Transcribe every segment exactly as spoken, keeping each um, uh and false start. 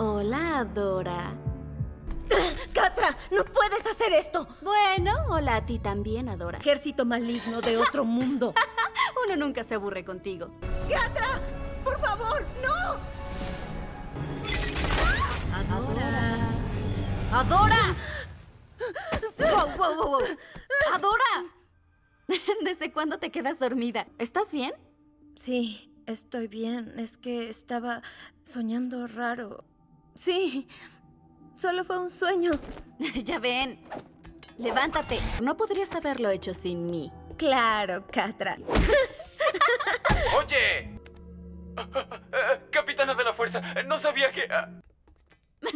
Hola, Adora. ¡Catra! ¡No puedes hacer esto! Bueno, hola a ti también, Adora. Ejército maligno de otro mundo. Uno nunca se aburre contigo. ¡Catra! ¡Por favor! ¡No! Adora. ¡Adora! ¡Wow, wow, wow, wow! ¡Adora! ¿Desde cuándo te quedas dormida? ¿Estás bien? Sí, estoy bien. Es que estaba soñando raro. Sí, solo fue un sueño. Ya ven. Levántate. No podrías haberlo hecho sin mí. Claro, Catra. ¡Oye! Capitana de la Fuerza, no sabía que... ¡Ay,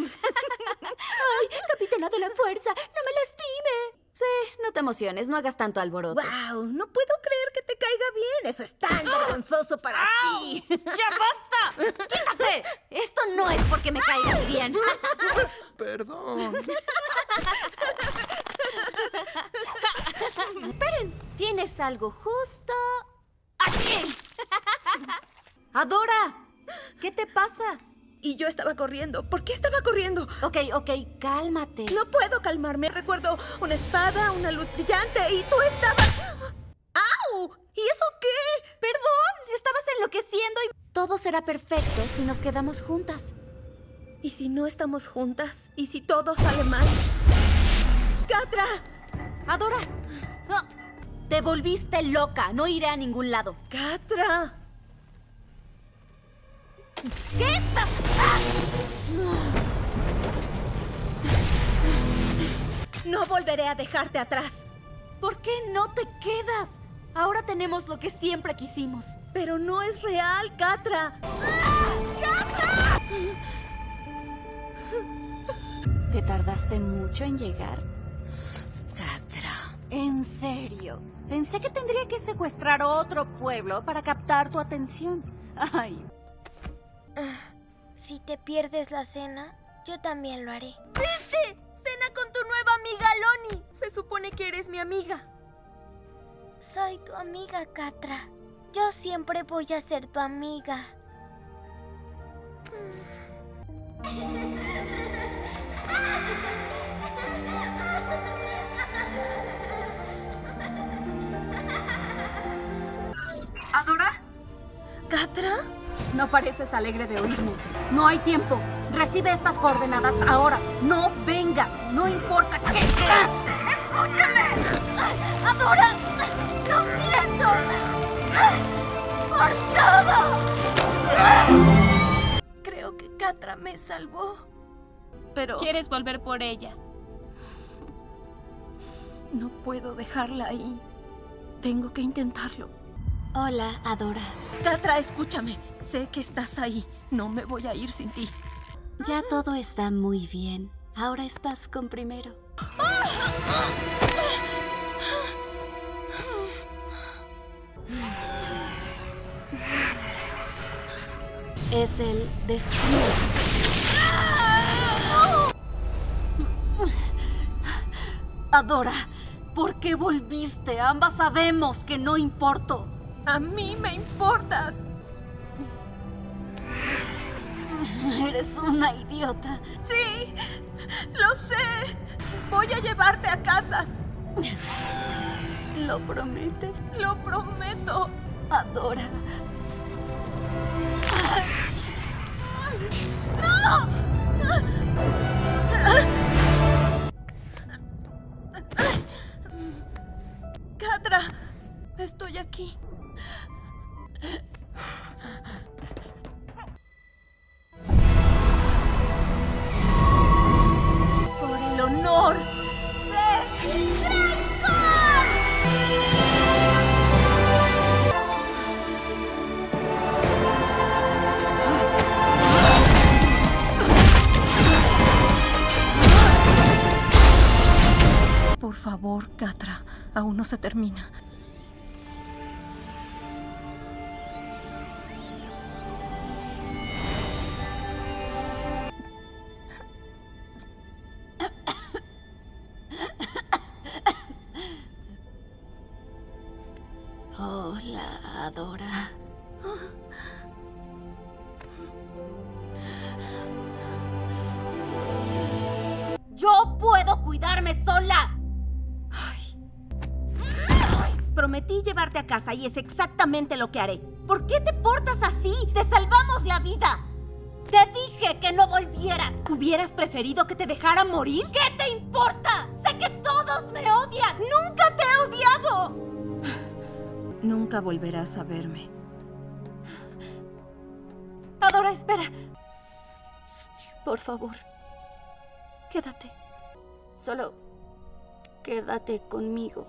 Capitana de la Fuerza! ¡No me lastime! Sí, no te emociones, no hagas tanto alboroto. ¡Wow! No puedo creer que te caiga bien. Eso es tan vergonzoso para ti. ¡Ya basta! ¡Quítate! Esto no es porque me caigas bien. Perdón. Esperen, tienes algo justo aquí. Adora, ¿qué te pasa? Y yo estaba corriendo. ¿Por qué estaba corriendo? Ok, ok, cálmate. No puedo calmarme. Recuerdo una espada, una luz brillante y tú estabas... ¡Au! ¿Y eso qué? Perdón, estabas enloqueciendo y... Todo será perfecto si nos quedamos juntas. ¿Y si no estamos juntas? ¿Y si todo sale mal? ¡Catra! ¡Adora! Oh, te volviste loca. No iré a ningún lado. ¡Catra! ¿Qué estás? ¡Ah! No volveré a dejarte atrás. ¿Por qué no te quedas? Ahora tenemos lo que siempre quisimos. Pero no es real, Catra. ¡Ah! ¡Catra! ¿Te tardaste mucho en llegar? Catra. ¿En serio? Pensé que tendría que secuestrar otro pueblo para captar tu atención. Ay... Si te pierdes la cena, yo también lo haré. ¡Vete! ¡Cena con tu nueva amiga Loni! Se supone que eres mi amiga. Soy tu amiga, Catra. Yo siempre voy a ser tu amiga. ¿Adora? ¿Catra? No pareces alegre de oírme. No hay tiempo. Recibe estas coordenadas ahora. No vengas. No importa qué. ¡Escúchame! ¡Adora! ¡Lo siento! ¡Por todo! Creo que Catra me salvó. Pero... ¿Quieres volver por ella? No puedo dejarla ahí. Tengo que intentarlo. Hola, Adora. Catra, escúchame. Sé que estás ahí. No me voy a ir sin ti. Ya todo está muy bien. Ahora estás con primero. Es el destino. Adora, ¿por qué volviste? Ambas sabemos que no importo. ¡A mí me importas! Eres una idiota. ¡Sí! ¡Lo sé! ¡Voy a llevarte a casa! ¿Lo prometes? ¡Lo prometo! Adora. ¡No! ¡Catra! Estoy aquí. Por el honor de Grayskull. Por favor, Catra, aún no se termina. Adora. ¡Yo puedo cuidarme sola! Ay. Ay. Prometí llevarte a casa y es exactamente lo que haré. ¿Por qué te portas así? ¡Te salvamos la vida! ¡Te dije que no volvieras! ¿Hubieras preferido que te dejara morir? ¿Qué te importa? ¡Sé que todos me odian! ¡Nunca te he odiado! Nunca volverás a verme. Adora, espera. Por favor, quédate. Solo quédate conmigo.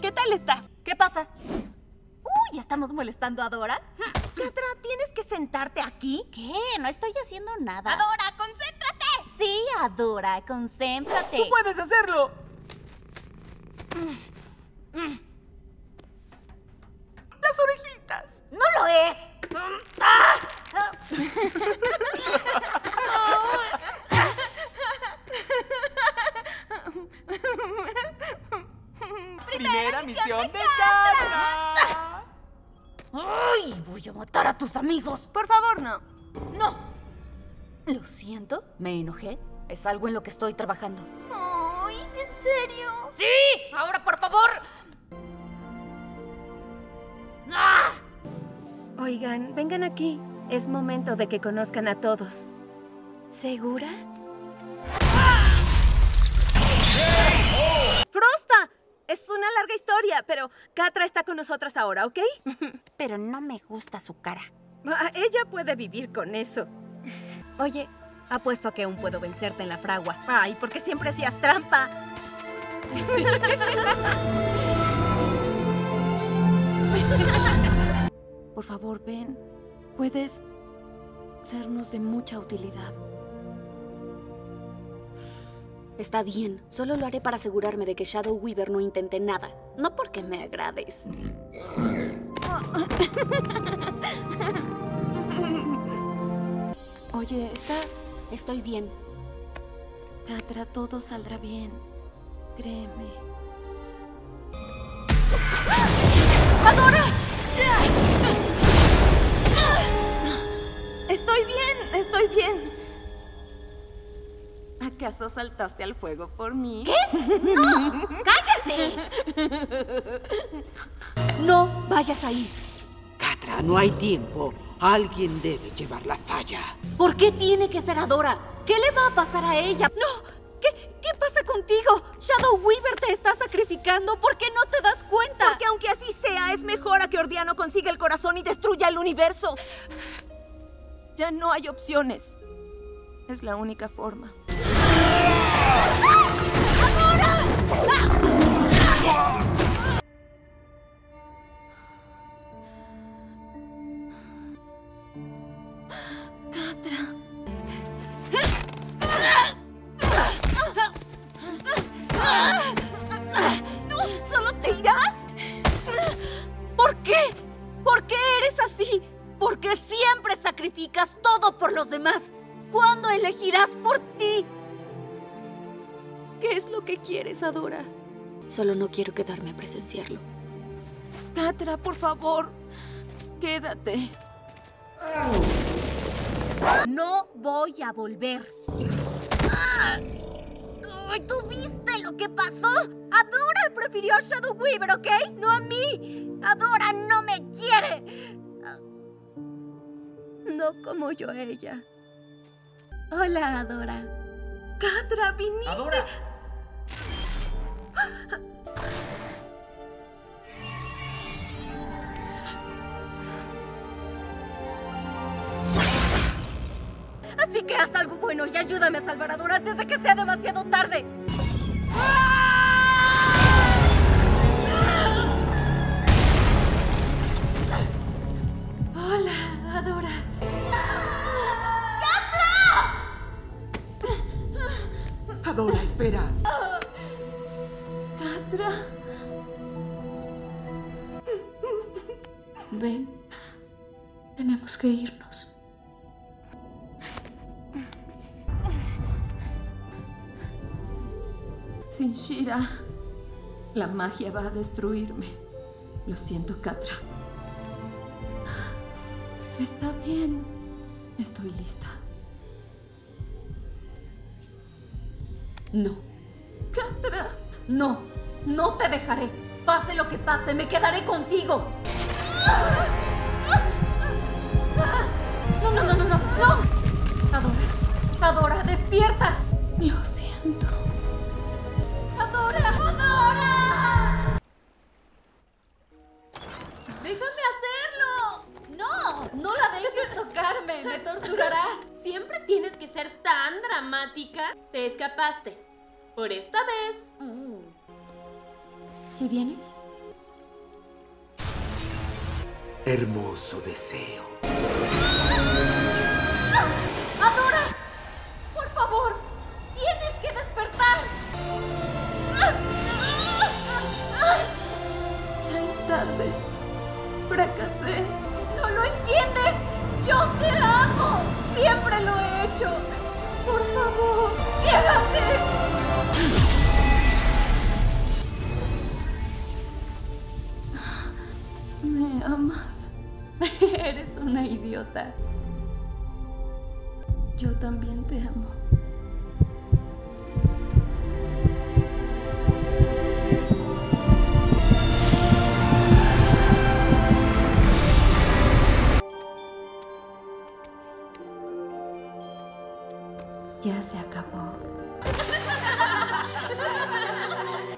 ¿Qué tal está? ¿Qué pasa? ¡Uy! ¿Estamos molestando a Adora? Catra, ¿tienes que sentarte aquí? ¿Qué? No estoy haciendo nada. ¡Adora, concéntrate! Sí, Adora, concéntrate. ¡Tú puedes hacerlo! ¡Las orejitas! ¡No lo es! Primera misión de Catra. ¡Ay! Voy a matar a tus amigos. Por favor, no. No. Lo siento, me enojé. Es algo en lo que estoy trabajando. ¡Ay! ¿En serio? ¡Sí! ¡Ahora, por favor! ¡Ah! Oigan, vengan aquí. Es momento de que conozcan a todos. ¿Segura? ¡Ah! ¡Frosta! Es una larga historia, pero Catra está con nosotras ahora, ¿ok? Pero no me gusta su cara. Ah, ella puede vivir con eso. Oye, apuesto a que aún puedo vencerte en la fragua. Ay, porque siempre hacías trampa. Por favor, ven. Puedes sernos de mucha utilidad. Está bien, solo lo haré para asegurarme de que Shadow Weaver no intente nada. No porque me agrades. Oye, ¿estás...? Estoy bien. Catra, todo saldrá bien. Créeme. ¡Adora! Estoy bien, estoy bien. ¿Acaso saltaste al fuego por mí? ¿Qué? ¡No! ¡Cállate! No vayas ahí. Catra, no hay tiempo. Alguien debe llevar la falla. ¿Por qué tiene que ser Adora? ¿Qué le va a pasar a ella? ¡No! ¿Qué, qué pasa contigo? Shadow Weaver te está sacrificando. ¿Por qué no te das cuenta? Porque aunque así sea, es mejor a que Ordiano consiga el corazón y destruya el universo. Ya no hay opciones. Es la única forma. Catra. ¿Tú solo te irás? ¿Por qué? ¿Por qué eres así? ¿Por qué siempre sacrificas todo por los demás? ¿Cuándo elegirás por ti? ¿Qué es lo que quieres, Adora? Solo no quiero quedarme a presenciarlo. Catra, por favor, quédate. No voy a volver. ¿Tú viste lo que pasó? Adora prefirió a Shadow Weaver, ¿ok? No a mí. Adora no me quiere. No como yo a ella. Hola, Adora. Catra, viniste. Adora. Así que haz algo bueno y ayúdame a salvar a Adora antes de que sea demasiado tarde. Hola, Adora. ¡Catra! Adora, espera. Catra. Ven. Tenemos que irnos. Sin She-Ra, la magia va a destruirme. Lo siento, Catra. Está bien. Estoy lista. No. Catra. No. No te dejaré. Pase lo que pase, me quedaré contigo. No, no, no, no, no. ¡No! Adora. Adora, despierta. Lo siento. ¡Adora! ¡Adora! ¡Déjame hacerlo! ¡No! ¡No la dejes tocarme! ¡Me torturará! ¿Siempre tienes que ser tan dramática? Te escapaste. Por esta vez. Mm. ¿Sí vienes? Hermoso deseo. ¡Ah! ¡Adora! ¡Por favor! ¡Tienes que despertar! Ya es tarde. Fracasé. ¡No lo entiendes! ¡Yo te amo! ¡Siempre lo he hecho! ¡Por favor, quédate! ¿Me amas? Eres una idiota. Yo también te amo. Ya se acabó.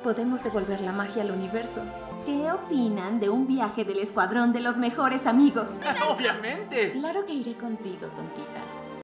Podemos devolver la magia al universo. ¿Qué opinan de un viaje del escuadrón de los mejores amigos? ¡Obviamente! Claro que iré contigo, tontita.